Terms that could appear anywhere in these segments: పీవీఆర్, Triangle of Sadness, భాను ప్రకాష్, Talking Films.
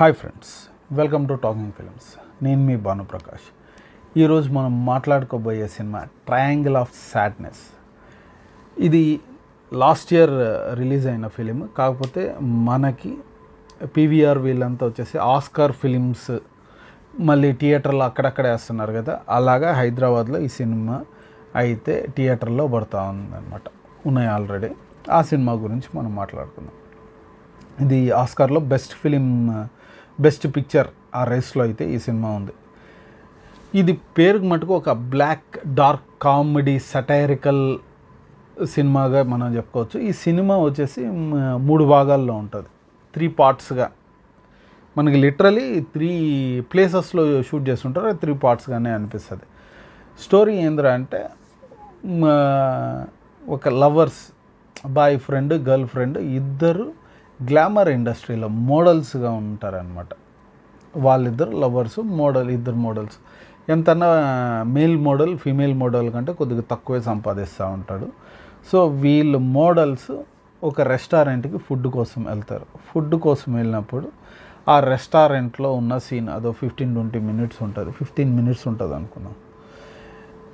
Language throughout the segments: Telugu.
Hi friends, welcome to talking films. నేను మీ భాను ప్రకాష్. ఈరోజు మనం మాట్లాడుకోబోయే సినిమా ట్రయాంగిల్ ఆఫ్ సాడ్నెస్. ఇది లాస్ట్ ఇయర్ రిలీజ్ అయిన ఫిలిం. కాకపోతే మనకి పీవీఆర్ వీళ్ళంతా వచ్చేసి ఆస్కార్ ఫిలిమ్స్, మళ్ళీ థియేటర్లో అక్కడక్కడే వేస్తున్నారు కదా, అలాగా హైదరాబాద్లో ఈ సినిమా అయితే థియేటర్లో పడుతూ ఉందన్నమాట, ఉన్నాయి ఆల్రెడీ. ఆ సినిమా గురించి మనం మాట్లాడుకుందాం. ఇది ఆస్కార్లో బెస్ట్ ఫిలిం, బెస్ట్ పిక్చర్ ఆ రేస్లో అయితే ఈ సినిమా ఉంది. ఇది పేరుకు మటుకు ఒక బ్లాక్ డార్క్ కామెడీ సటైరికల్ సినిమాగా మనం చెప్పుకోవచ్చు. ఈ సినిమా వచ్చేసి 3 భాగాల్లో ఉంటుంది, 3 పార్ట్స్గా. మనకి లిటరలీ 3 ప్లేసెస్లో షూట్ చేస్తుంటారు, 3 పార్ట్స్గానే అనిపిస్తుంది. స్టోరీ ఏంద్రా అంటే, ఒక lovers, boyfriend girlfriend ఇద్దరు గ్లామర్ ఇండస్ట్రీలో మోడల్స్గా ఉంటారనమాట. వాళ్ళిద్దరు లవర్స్, మోడల్, ఇద్దరు మోడల్స్. ఎంతన్నా మేల్ మోడల్ ఫీమేల్ మోడల్ కంటే కొద్దిగా తక్కువే సంపాదిస్తూ ఉంటాడు. సో వీళ్ళు మోడల్స్ ఒక రెస్టారెంట్కి ఫుడ్ కోసం వెళ్తారు. ఫుడ్ కోసం వెళ్ళినప్పుడు ఆ రెస్టారెంట్లో ఉన్న సీన్ అదో 15-20 minutes ఉంటుంది, 15 minutes ఉంటుంది అనుకున్నాం.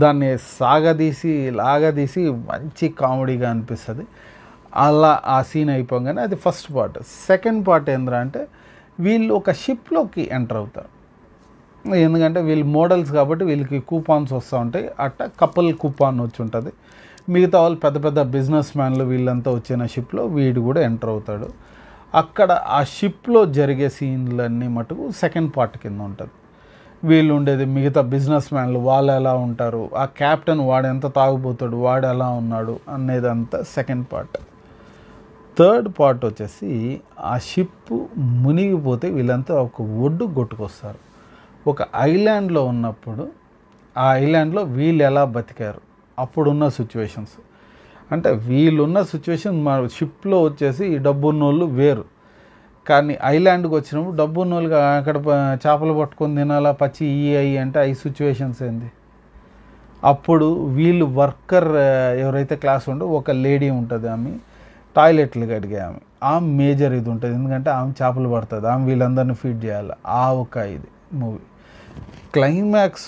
దాన్ని లాగదీసి మంచి కామెడీగా అనిపిస్తుంది. అలా ఆ సీన్ అయిపోగానే అది ఫస్ట్ పార్ట్. సెకండ్ పార్ట్ ఏంద్రా అంటే, వీళ్ళు ఒక షిప్లోకి ఎంటర్ అవుతారు. ఎందుకంటే వీళ్ళు మోడల్స్ కాబట్టి వీళ్ళకి కూపాన్స్ వస్తూ ఉంటాయి. అట్ట కపుల్ కూపాన్ వచ్చి ఉంటుంది. మిగతా వాళ్ళు పెద్ద పెద్ద బిజినెస్ మ్యాన్లు వీళ్ళంతా వచ్చిన షిప్లో వీడు కూడా ఎంటర్ అవుతాడు. అక్కడ ఆ షిప్లో జరిగే సీన్లన్నీ మటుకు సెకండ్ పార్ట్ కింద ఉంటుంది. వీళ్ళు ఉండేది మిగతా బిజినెస్ మ్యాన్లు, వాళ్ళు ఎలా ఉంటారు, ఆ క్యాప్టెన్ వాడు ఎంత తాగుపోతాడు, వాడు ఎలా ఉన్నాడు అనేదంతా సెకండ్ పార్ట్. థర్డ్ పార్ట్ వచ్చేసి ఆ షిప్ మునిగిపోతే వీళ్ళంతా ఒక ఒడ్డు కొట్టుకొస్తారు. ఒక ఐలాండ్లో ఉన్నప్పుడు ఆ ఐలాండ్లో వీళ్ళు ఎలా బతికారు, అప్పుడున్న సిచ్యువేషన్స్. అంటే వీళ్ళున్న సిచ్యువేషన్ మన షిప్లో వచ్చేసి డబ్బున్నోళ్ళు వేరు, కానీ ఐలాండ్కి వచ్చినప్పుడు డబ్బు ఉన్నోళ్ళుగా అక్కడ చేపలు పట్టుకొని తినాలా, పచ్చి ఇవి అయ్యి అంటే అవి సిచ్యువేషన్స్ ఏంది. అప్పుడు వీళ్ళు వర్కర్ ఎవరైతే క్లాస్ ఉండో, ఒక లేడీ ఉంటుంది, ఆమె టాయిలెట్లు కడిగే ఆమె, ఆమె మేజర్ ఇది ఉంటుంది. ఎందుకంటే ఆమె చేపలు పడుతుంది, ఆమె వీళ్ళందరినీ ఫీడ్ చేయాలి. ఆ ఒక ఇది మూవీ. క్లైమాక్స్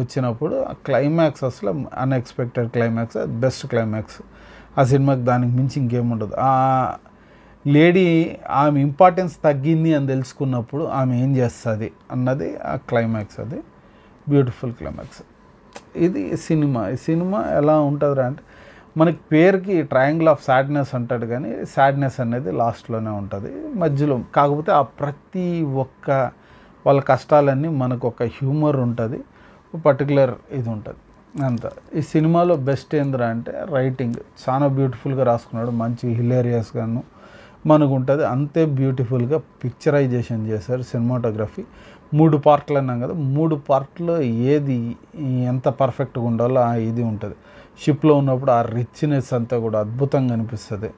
వచ్చినప్పుడు ఆ క్లైమాక్స్ అసలు అన్ఎక్స్పెక్టెడ్ క్లైమాక్స్, బెస్ట్ క్లైమాక్స్ ఆ సినిమాకి. దానికి మించి ఇంకేముండదు. లేడీ ఆమె ఇంపార్టెన్స్ తగ్గింది అని తెలుసుకున్నప్పుడు ఆమె ఏం చేస్తుంది అన్నది ఆ క్లైమాక్స్. అది బ్యూటిఫుల్ క్లైమాక్స్. ఇది సినిమా. ఈ సినిమా ఎలా ఉంటుందిరా అంటే, మనకి పేరుకి ట్రయాంగిల్ ఆఫ్ సాడ్నెస్ అంటాడు, కానీ సాడ్నెస్ అనేది లాస్ట్లోనే ఉంటుంది, మధ్యలో. కాకపోతే ఆ ప్రతి ఒక్క వాళ్ళ కష్టాలన్నీ మనకు ఒక హ్యూమర్ ఉంటుంది, పర్టికులర్ ఇది ఉంటుంది అంత. ఈ సినిమాలో బెస్ట్ ఏంద్రా అంటే రైటింగ్ చాలా బ్యూటిఫుల్గా రాసుకున్నాడు, మంచి హిలేరియస్గాను మనకు ఉంటుంది. అంతే బ్యూటిఫుల్గా పిక్చరైజేషన్ చేశారు. సినిమాటోగ్రఫీ 3 పార్ట్లు అన్నాం కదా, 3 పార్ట్లో ఏది ఎంత పర్ఫెక్ట్గా ఉండాలో ఆ ఇది ఉంటుంది. షిప్లో ఉన్నప్పుడు ఆ రిచ్నెస్ అంతా కూడా అద్భుతంగా అనిపిస్తుంది.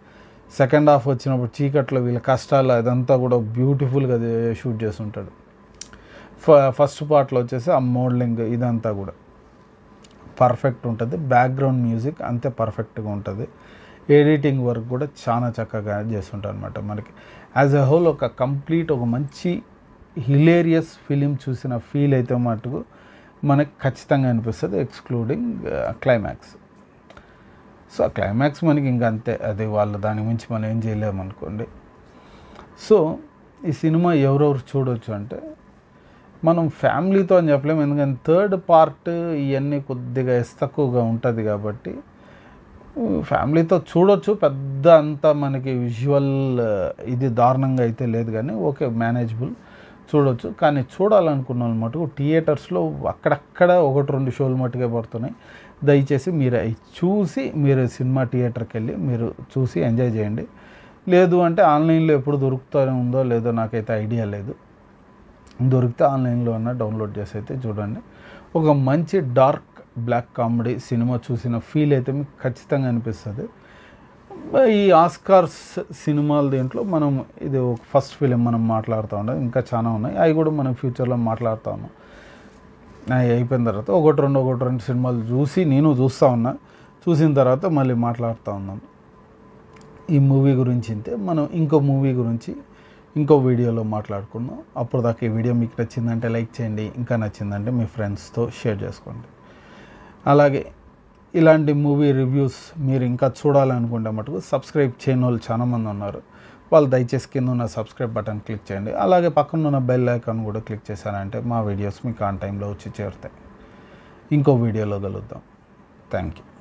సెకండ్ హాఫ్ వచ్చినప్పుడు చీకట్లో వీళ్ళ కష్టాలు అదంతా కూడా బ్యూటిఫుల్గా షూట్ చేసి ఉంటాడు. ఫస్ట్ పార్ట్లో వచ్చేసి ఆ మోడలింగ్ ఇదంతా కూడా పర్ఫెక్ట్ ఉంటుంది. బ్యాక్గ్రౌండ్ మ్యూజిక్ అంతే పర్ఫెక్ట్గా ఉంటుంది. ఎడిటింగ్ వర్క్ కూడా చాలా చక్కగా చేస్తుంటారు అనమాట. మనకి యాజ్ ఎ హోల్ ఒక కంప్లీట్ ఒక మంచి హిలేరియస్ ఫిలిం చూసిన ఫీల్ అయితే మటుకు మనకు ఖచ్చితంగా అనిపిస్తుంది, ఎక్స్క్లూడింగ్ క్లైమాక్స్. సో ఆ క్లైమాక్స్ మనకి ఇంకా అంతే, అది వాళ్ళు దాని గురించి మనం ఏం చేయలేము అనుకోండి. సో ఈ సినిమా ఎవరెవరు చూడవచ్చు అంటే, మనం ఫ్యామిలీతో అని చెప్పలేము, ఎందుకంటే థర్డ్ పార్ట్ ఇవన్నీ కొద్దిగా తక్కువగా ఉంటుంది కాబట్టి ఫ్యామిలీతో చూడొచ్చు. పెద్ద అంతా మనకి విజువల్ ఇది దారుణంగా అయితే లేదు, కానీ ఓకే మేనేజబుల్ చూడొచ్చు. కానీ చూడాలనుకున్న వాళ్ళు మటుకు థియేటర్స్లో అక్కడక్కడ 1-2 షోలు మట్టుకే పడుతున్నాయి. దయచేసి మీరు అవి చూసి మీరు సినిమా థియేటర్కి వెళ్ళి మీరు చూసి ఎంజాయ్ చేయండి. లేదు అంటే ఆన్లైన్లో ఎప్పుడు దొరుకుతూనే ఉందో లేదో నాకైతే ఐడియా లేదు, దొరికితే ఆన్లైన్లో అన్న డౌన్లోడ్ చేసి అయితే చూడండి. ఒక మంచి డార్క్ బ్లాక్ కామెడీ సినిమా చూసిన ఫీల్ అయితే మీకు ఖచ్చితంగా అనిపిస్తుంది. ఈ ఆస్కార్స్ సినిమాల దీంట్లో మనం ఇది ఒక ఫస్ట్ ఫిలిం మనం మాట్లాడుతూ ఉండదు, ఇంకా చాలా ఉన్నాయి, అవి కూడా మనం ఫ్యూచర్లో మాట్లాడుతూ ఉన్నాం. అవి అయిపోయిన తర్వాత ఒకటి రెండు సినిమాలు చూసి నేను చూస్తూ ఉన్నా, చూసిన తర్వాత మళ్ళీ మాట్లాడుతూ ఉన్నాం. ఈ మూవీ గురించి అంతే, మనం ఇంకో మూవీ గురించి ఇంకో వీడియోలో మాట్లాడుకుందాం. అప్పుడు దాకా ఈ వీడియో మీకు నచ్చిందంటే లైక్ చేయండి, ఇంకా నచ్చిందంటే మీ ఫ్రెండ్స్తో షేర్ చేసుకోండి. అలాగే ఇలాంటి మూవీ రివ్యూస్ మీరు ఇంకా చూడాలనుకుంటే మటుకు సబ్స్క్రైబ్ చేయని వాళ్ళు చాలామంది ఉన్నారు, వాళ్ళు దయచేసి కింద ఉన్న సబ్స్క్రైబ్ బటన్ క్లిక్ చేయండి. అలాగే పక్కన ఉన్న బెల్ ఐకాన్ కూడా క్లిక్ చేశారంటే మా వీడియోస్ మీకు ఆన్ టైంలో వచ్చి చేరుతాయి. ఇంకో వీడియోలో కలుద్దాం. Thank you.